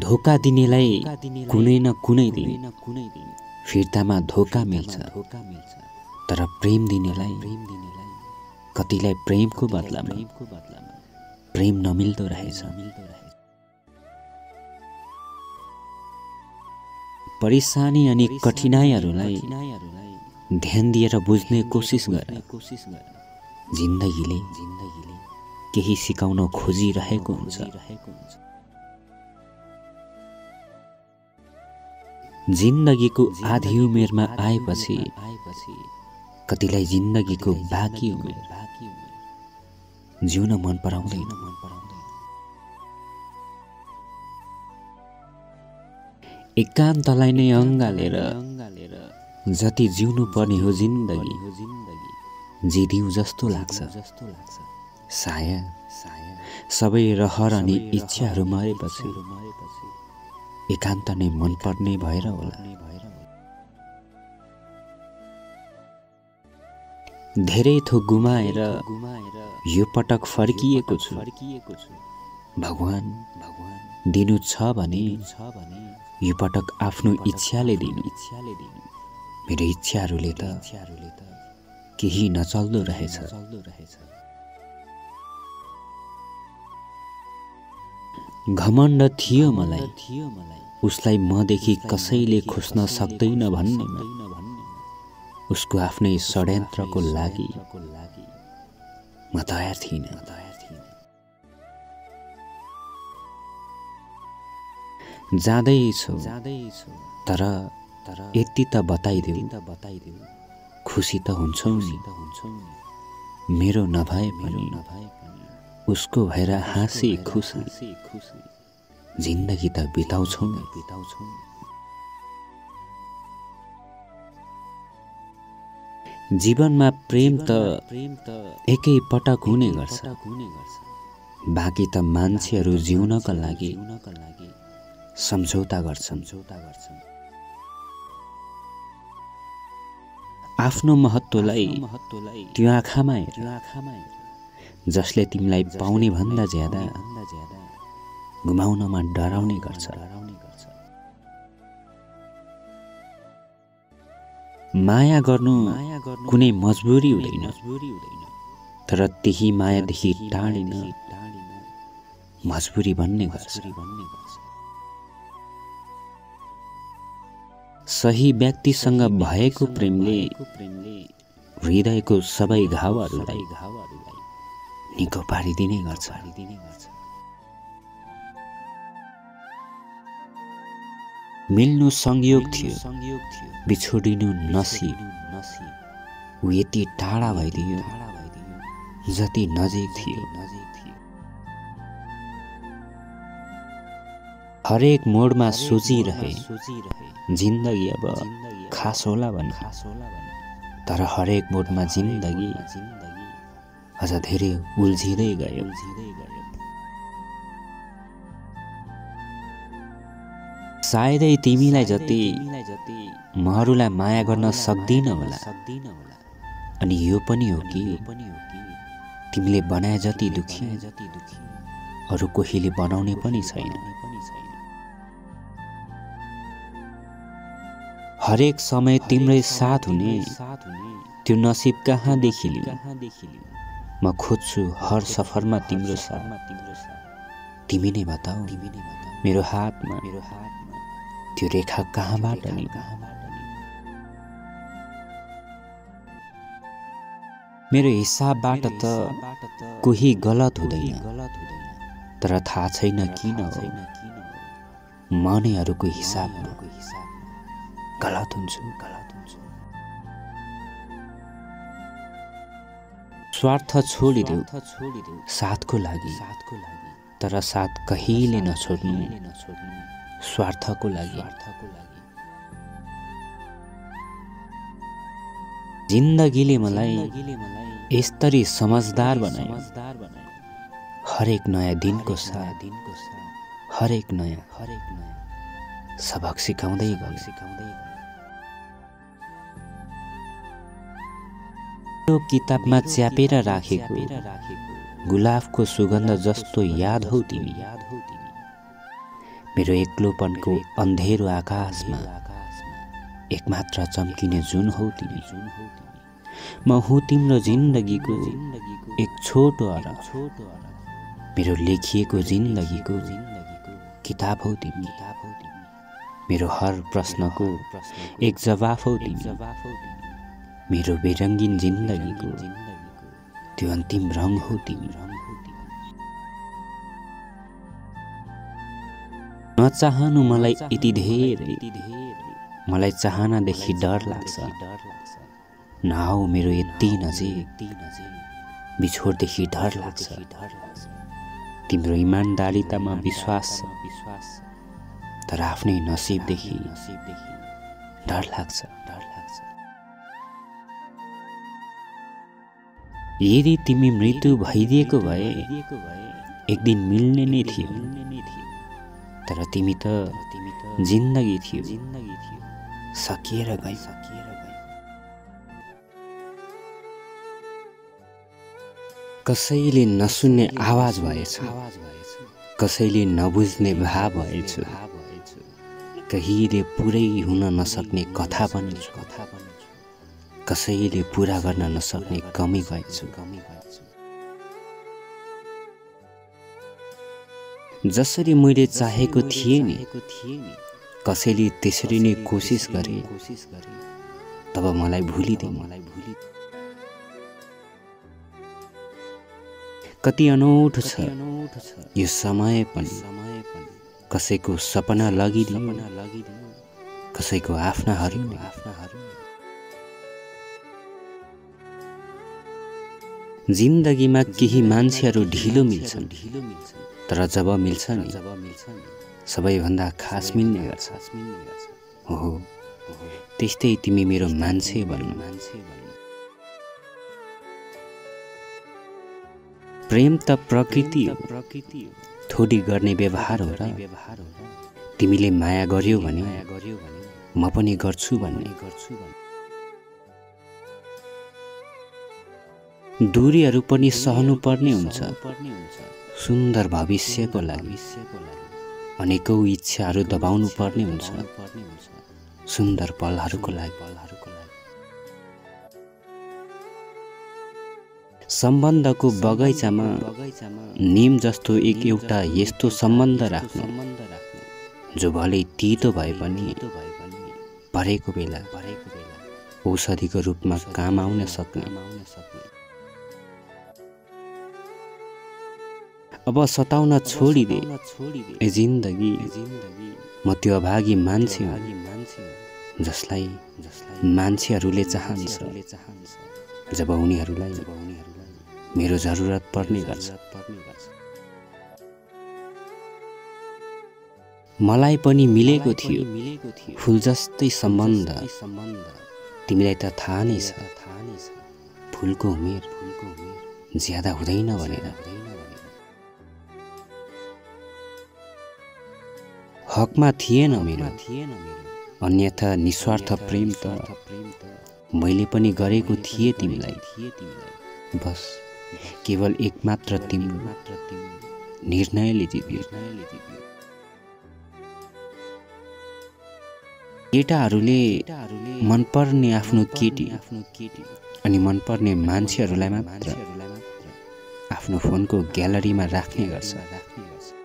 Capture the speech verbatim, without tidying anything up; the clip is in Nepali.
धोका दिनेलाई कुनै न कुनै दिन फिर्तामा धोका मिल्छ, तर प्रेम दिनेलाई कतिलाई प्रेमको बदलामा प्रेम नमिल्दो रहेछ। परेशानी अनि कठिनाइहरूलाई ध्यान दिएर बुझ्ने कोसिस गर। जिन्दगीले केही सिकाउन खोजिरहेको हुन्छ। जिन्दगीको आधी उमेरमा आएपछि कतिलाई जिन्दगीको बाँकी उमेर जिउन मन पराउँदैन। एकान्तलाई नै अँगालेर जति जिउनु पर्ने हो जिन्दगी जिदिउँ जस्तो लाग्छ। सायद सबै रहर अनि इच्छाहरू मरेपछि एकान्त नै मन पर्ने भएर होला। धेरै थोक गुमाएर यो पटक फर्किएको छु। भगवान दिनु छ भने यो पटक आफ्नो इच्छाले दिनु। मेरो इच्छाहरूले त केही नचल्दो रहेछ। घमण्ड थियो मलाई, उसलाई मदेखि कसैले खोस्न सक्दैन भन्ने। उसको आफ्नै षड्यन्त्रको लागि म तयार थिइनँ। जाँदैछु तर यति त बताइदेऊ, खुसी त हुन्छौ नि। मेरो नभए पनि उसको भएर हाँसी खुसी जिन्दगी त बिताउँछौ नै बिताउँछौ। जीवनमा प्रेम त एकै पटक हुने गर्छ। बाँकी त मान्छेहरू जिउनका लागि सम्झौता गर्छन्। आफ्नो महत्त्वलाई त्यो आँखामा हेर जसले तिमीलाई पाउने भन्दा ज्यादा गुमाउनमा डराउने गर्छ। माया गर्नु कुनै मजबुरी हुँदैन, तर त्यही मायादेखि टाढिन मजबुरी भन्ने गर्छ। सही व्यक्तिसँग भएको प्रेमले हृदयको सबै घावहरूलाई निको पारिदिने गर्छ। मिल्नु संयोग थियो, बिछोडिनु नसीब। ऊ यति टाढा भइदियो जति नजिक थियो। हरेक मोडमा सोचिरहे जिन्दगी अब खास होला भन्ने, तर हरेक मोडमा जिन्दगी अझ धेरै उल्झिँदै गयो। सायदै तिमीलाई जति महरूलाई माया गर्न सक्दिन होला। अनि यो पनि हो कि तिमीले बनाए जति दुखी अरू कोहीले बनाउने पनि छैन। हरेक समय तिम्रै साथ हुने त्यो नसिब कहाँदेखि लियो? म खोज्छु हर सफरमा तिम्रो साथ। तिमी नै बताऊ मेरो हातमा त्यो रेखा कहाँबाट नि? मेरो हिसाबबाट त कोही गलत हुँदैन, तर थाहा छैन किन हो म नै अरूको हिसाबमा गलत हुन्छु। स्वार्थ छोडिदेऊ साथको लागि, तर साथ कहिले नछोड्नु स्वार्थको लागि। जिन्दगीले मलाई यसरी समझदार बनायो। हरेक नयाँ दिनको साथ हरेक नयाँ हरेक नयाँ सबक सिकाउँदै गयो सिकाउँदै गयो। किताबमा च्यापेर राखेको गुलाबको सुगन्ध जस्तो याद हौ तिमी। मेरो एक्लोपन को अंधेरो आकाश में एकमात्र चम्किने जुन हो तिमी। म हो तिम्रो जिंदगी को एक छोटो अरह, मेरो लेखिएको जिंदगी को किताब हो तिमी। मेरो हर प्रश्न को एक जवाब हो तिमी। मेरो बेरंगीन जिंदगी को त्यो अन्तिम रंग हो तिमी। नचाहनु मलाई यति धेरै, मलाई चाहना देखि डर लाग्छ। नआऊ मेरो यति नजिक, बिछोड देखि डर लाग्छ। तिम्रो इमानदारीतामा विश्वास विश्वास तर आफ्नै नसीब देखि डर लाग्छ। यदि तिमी मृत्यु भइदिएको भए एक दिन मिल्ने नै थियो, तर तिमी त जिन्दगी थियो सकिएर गई। कसैले नसुन्ने आवाज भएछ, कसैले नबुझ्ने भाव भएछ, कहिले पुरै हुन नसक्ने कथा पनि, कसैले पूरा गर्न नसक्ने कमी भएछ। जसरी मैले चाहेको थिएँ नि कसैले त्यसरी नै कोसिस गरे, तब मलाई भुलिदिए। कति अनौठो छ यो समय पनि, कसैको सपना लगिदिए, कसैको आफ्ना हरिने। जिन्दगीमा केही मान्छेहरू ढिलो मिल्छन्, तर जब मिल्छन् सबैभन्दा खास मिल्ने गर्छ। हो, त्यस्तै तिमी मेरो मान्छे बन्नु। प्रेम त प्रकृति थोडी गर्ने व्यवहार हो र तिमीले माया गर्यौ भने म पनि गर्छु भन्ने। दूरीहरू पनि सहनु पर्ने हुन्छ सुन्दर भविष्यको लागि, अनेकौं इच्छाहरू दबाउनु पर्ने हुन्छ सुन्दर पलहरूको लागि। सम्बन्धको बगैँचामा निम जस्तो एक एउटा यस्तो सम्बन्ध राख्नु जो भले तीतो भए पनि परेको बेला औषधिको रूपमा काम आउन सक्ने। अब सताउन छोडिदे ए जिन्दगी, म त्यो अभागी मान्छे हो जसलाई मान्छेहरूले चाहन्छ जब उनीहरूलाई मेरो जरुरत पर्ने गर्छ। मलाई पनि मिलेको थियो फूल जस्तै सम्बन्ध, तिमीलाई त थाहा नै छ फूलको उमेर ज्यादा हुँदैन भनेर। हकमा थिएन मेरो, अन्यथा निस्वार्थ प्रेम त मैले पनि गरेको थिएँ तिमीलाई। बस केवल एकमात्र तिम्रो निर्णयले जित्यो। केटाहरूले मनपर्ने आफ्नो केटी अनि मनपर्ने मान्छेहरूलाई मात्र आफ्नो फोनको ग्यालरीमा राख्ने गर्छ।